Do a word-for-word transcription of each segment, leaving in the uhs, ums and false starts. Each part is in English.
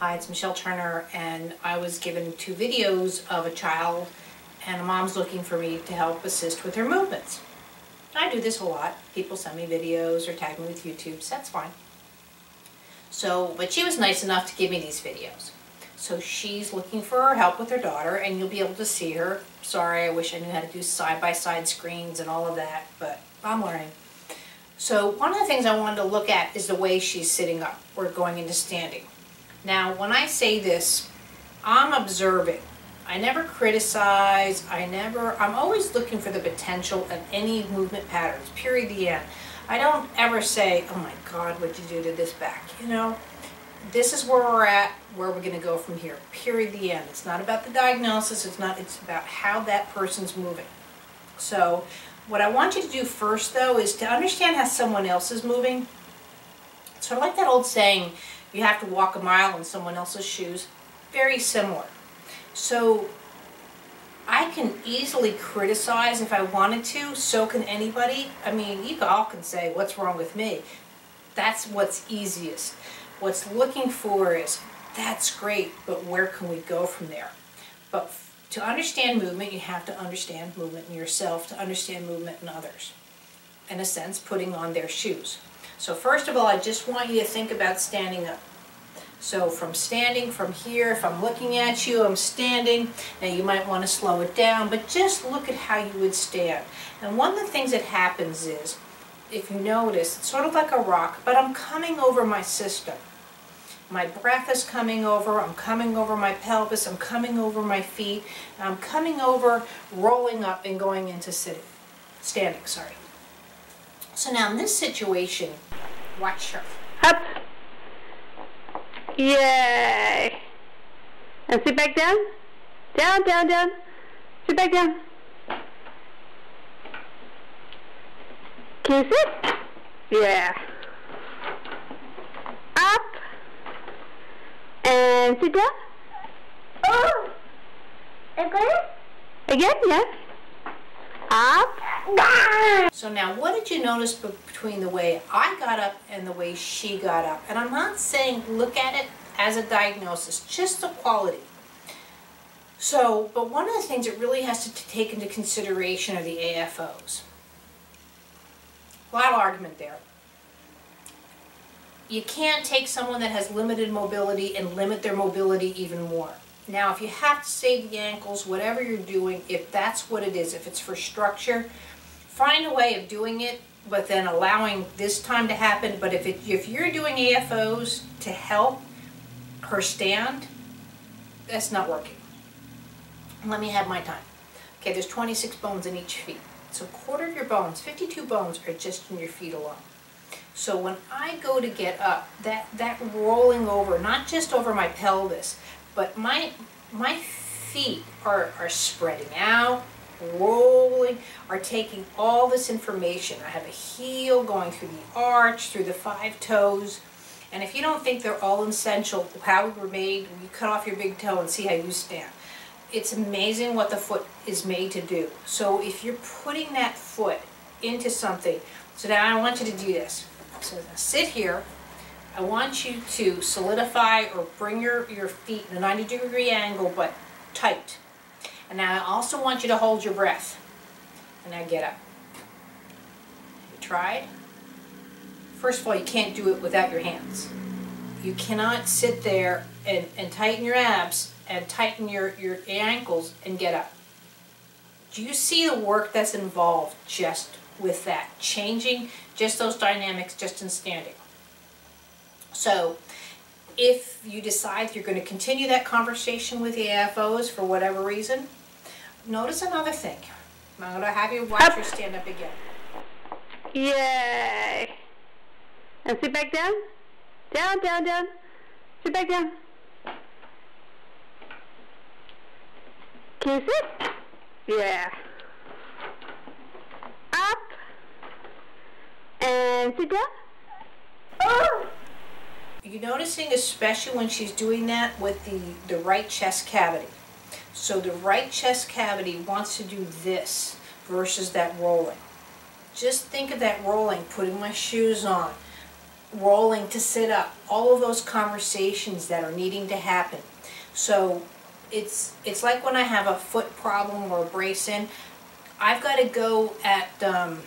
Hi, it's Michelle Turner, and I was given two videos of a child, and a mom's looking for me to help assist with her movements. I do this a lot. People send me videos or tag me with YouTube, so that's fine. So, but she was nice enough to give me these videos. So she's looking for her help with her daughter, and you'll be able to see her. Sorry, I wish I knew how to do side-by-side screens and all of that, but I'm learning. So one of the things I wanted to look at is the way she's sitting up or going into standing. Now, when I say this, I'm observing. I never criticize. I never, I'm always looking for the potential of any movement patterns, period, the end. I don't ever say, oh my God, what'd you do to this back? You know, this is where we're at, where we're gonna go from here, period, the end. It's not about the diagnosis. It's not, it's about how that person's moving. So what I want you to do first, though, is to understand how someone else is moving. It's sort of like that old saying, you have to walk a mile in someone else's shoes. Very similar. So I can easily criticize if I wanted to. So can anybody. I mean, you all can say, what's wrong with me? That's what's easiest. What's looking for is, that's great, but where can we go from there? But to understand movement, you have to understand movement in yourself, to understand movement in others. In a sense, putting on their shoes. So first of all, I just want you to think about standing up. So from standing, from here, if I'm looking at you, I'm standing. Now you might want to slow it down, but just look at how you would stand. And one of the things that happens is, if you notice, it's sort of like a rock, but I'm coming over my system. My breath is coming over, I'm coming over my pelvis, I'm coming over my feet, I'm coming over, rolling up and going into sitting, standing, sorry. So now in this situation, watch her. Up. Yay. And sit back down. Down, down, down. Sit back down. Can you sit? Yeah. Up. And sit down. Oh. Again? Again, yeah. Up. So now, what did you notice between the way I got up and the way she got up? And I'm not saying look at it as a diagnosis, just the quality. So, but one of the things that really has to take into consideration are the A F Os. A lot of argument there. You can't take someone that has limited mobility and limit their mobility even more. Now, if you have to save the ankles, whatever you're doing, if that's what it is, if it's for structure, find a way of doing it, but then allowing this time to happen. But if, it, if you're doing A F Os to help her stand, that's not working. Let me have my time. Okay, there's twenty-six bones in each feet. So a quarter of your bones, fifty-two bones, are just in your feet alone. So when I go to get up, that, that rolling over, not just over my pelvis, but my, my feet are, are spreading out, rolling, are taking all this information. I have a heel going through the arch, through the five toes. And if you don't think they're all essential, how we were made, you cut off your big toe and see how you stand. It's amazing what the foot is made to do. So if you're putting that foot into something, so now I want you to do this. So sit here. I want you to solidify or bring your, your feet in a ninety degree angle, but tight. And now I also want you to hold your breath. And now get up. You tried? First of all, you can't do it without your hands. You cannot sit there and, and tighten your abs and tighten your, your ankles and get up. Do you see the work that's involved just with that? Changing just those dynamics just in standing. So if you decide you're going to continue that conversation with the A F Os for whatever reason, notice another thing. I'm going to have you watch her stand up again. Yay. And sit back down. Down, down, down. Sit back down. Can you sit? Yeah. Up. And sit down. Oh. You're noticing, especially when she's doing that, with the, the right chest cavity. So the right chest cavity wants to do this versus that rolling. Just think of that rolling, putting my shoes on, rolling to sit up, all of those conversations that are needing to happen. So it's it's like when I have a foot problem or a brace in, I've got to go at um,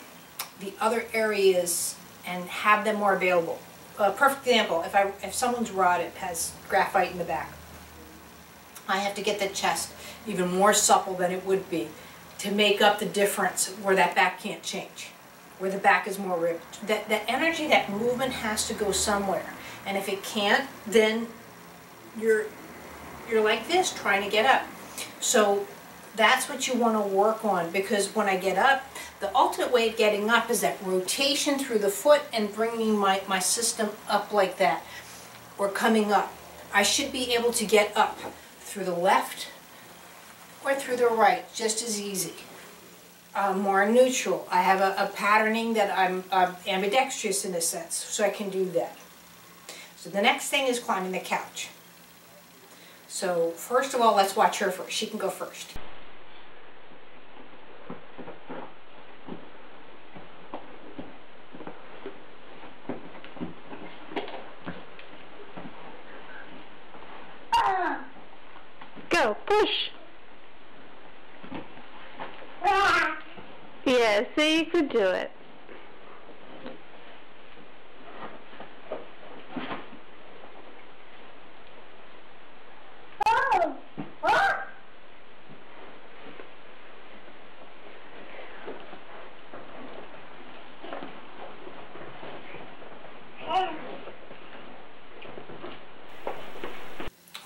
the other areas and have them more available. A perfect example, if, I, if someone's rod has graphite in the back, I have to get the chest even more supple than it would be to make up the difference where that back can't change, where the back is more ripped. That, that energy, that movement has to go somewhere. And if it can't, then you're, you're like this, trying to get up. So that's what you want to work on, because when I get up, the ultimate way of getting up is that rotation through the foot and bringing my, my system up like that, or coming up. I should be able to get up through the left or through the right, just as easy. Uh, more neutral. I have a, a patterning that I'm, I'm ambidextrous in a sense, so I can do that. So the next thing is climbing the couch. So first of all, let's watch her first. She can go first. Go, push. Yeah, see, you could do it.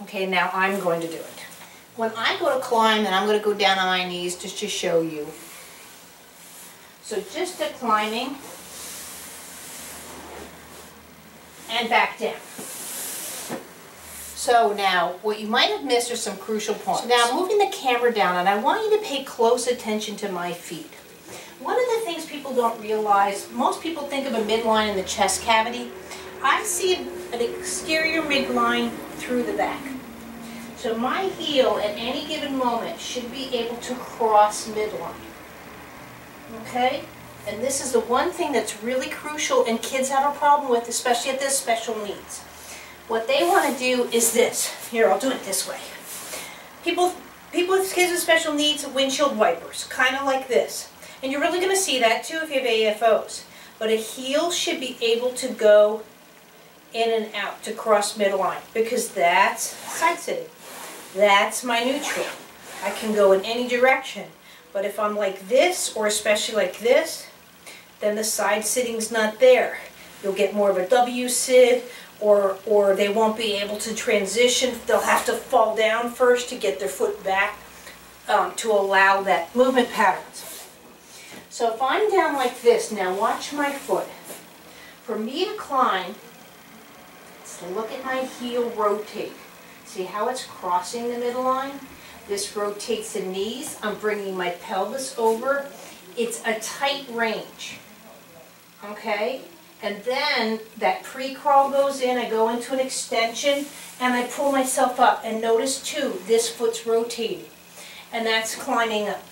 Okay, now I'm going to do it. When I go to climb, and I'm going to go down on my knees just to show you. So just the climbing and back down. So now what you might have missed are some crucial points. So now I'm moving the camera down, and I want you to pay close attention to my feet. One of the things people don't realize, most people think of a midline in the chest cavity. I see an exterior midline through the back. So my heel at any given moment should be able to cross midline. Okay? And this is the one thing that's really crucial and kids have a problem with, especially at this special needs. What they want to do is this. Here, I'll do it this way. People, people with kids with special needs, windshield wipers, kind of like this. And you're really going to see that too if you have A F Os. But a heel should be able to go in and out to cross midline, because that's side-sitting. That's my neutral. I can go in any direction, but if I'm like this, or especially like this, then the side-sitting's not there. You'll get more of a W-sit, or, or they won't be able to transition. They'll have to fall down first to get their foot back um, to allow that movement patterns. So if I'm down like this, now watch my foot. For me to climb, look at my heel rotate. See how it's crossing the midline? This rotates the knees. I'm bringing my pelvis over. It's a tight range. Okay? And then that pre-crawl goes in. I go into an extension and I pull myself up. And notice too, this foot's rotating. And that's climbing up.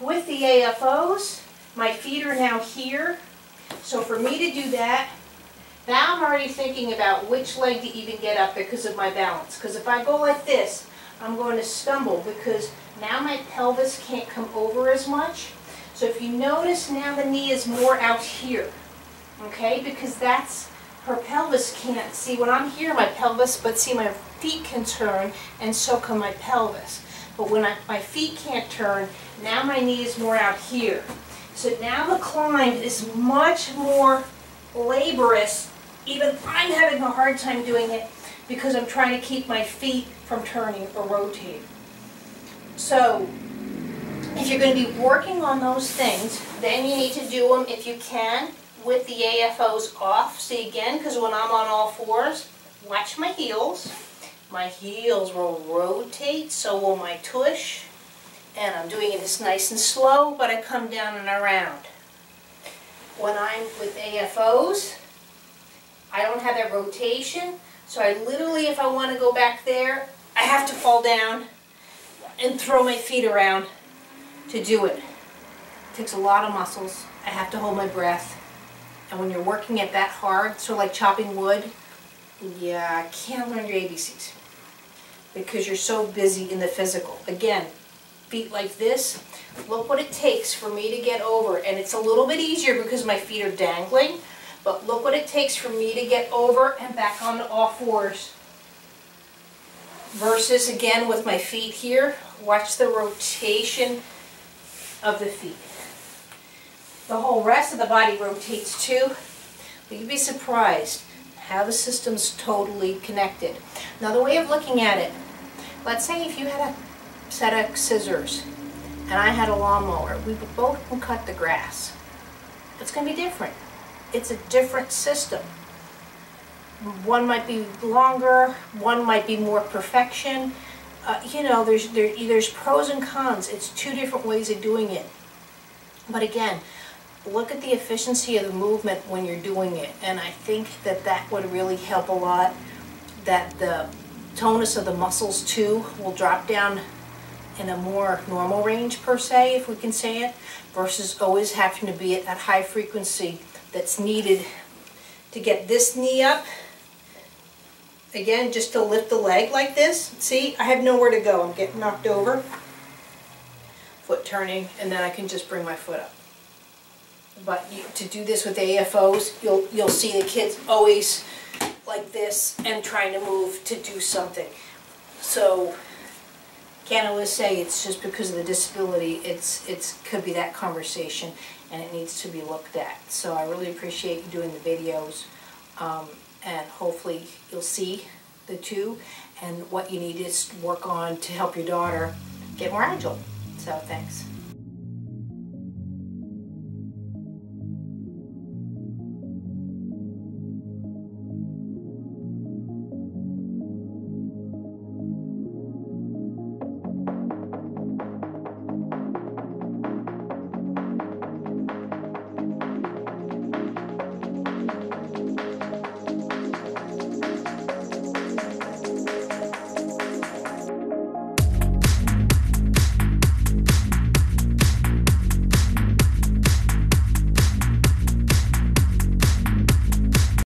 With the A F Os, my feet are now here. So for me to do that, now I'm already thinking about which leg to even get up because of my balance. Because if I go like this, I'm going to stumble because now my pelvis can't come over as much. So if you notice, now the knee is more out here, okay? Because that's, her pelvis can't see. When I'm here, my pelvis, but see, my feet can turn, and so can my pelvis. But when I, my feet can't turn, now my knee is more out here. So now the climb is much more laborious. Even I'm having a hard time doing it because I'm trying to keep my feet from turning or rotating. So if you're going to be working on those things, then you need to do them if you can with the A F Os off. See again, because when I'm on all fours, watch my heels. My heels will rotate, so will my tush. And I'm doing it this nice and slow, but I come down and around. When I'm with A F Os, I don't have that rotation, so I literally, if I want to go back there, I have to fall down and throw my feet around to do it. It takes a lot of muscles. I have to hold my breath. And when you're working it that hard, so like chopping wood, yeah, I can't learn your A B Cs because you're so busy in the physical. Again, feet like this, look what it takes for me to get over, and it's a little bit easier because my feet are dangling, but look what it takes for me to get over and back on to all fours. Versus again with my feet here, watch the rotation of the feet. The whole rest of the body rotates too, but you'd be surprised how the system's totally connected. Another way of looking at it, let's say if you had a set of scissors and I had a lawnmower, we would both cut the grass. It's going to be different. It's a different system. One might be longer, one might be more perfection. Uh, you know, there's, there, there's pros and cons. It's two different ways of doing it. But again, look at the efficiency of the movement when you're doing it. And I think that that would really help a lot, that the tonus of the muscles too will drop down in a more normal range per se, if we can say it, versus always having to be at that high frequency that's needed to get this knee up. Again, just to lift the leg like this. See, I have nowhere to go. I'm getting knocked over. Foot turning, and then I can just bring my foot up. But you, to do this with A F Os, you'll, you'll see the kids always like this and trying to move to do something. So, can't always say it's just because of the disability. It's it's could be that conversation, and it needs to be looked at. So I really appreciate you doing the videos, um, and hopefully you'll see the two and what you need to work on to help your daughter get more agile. So thanks.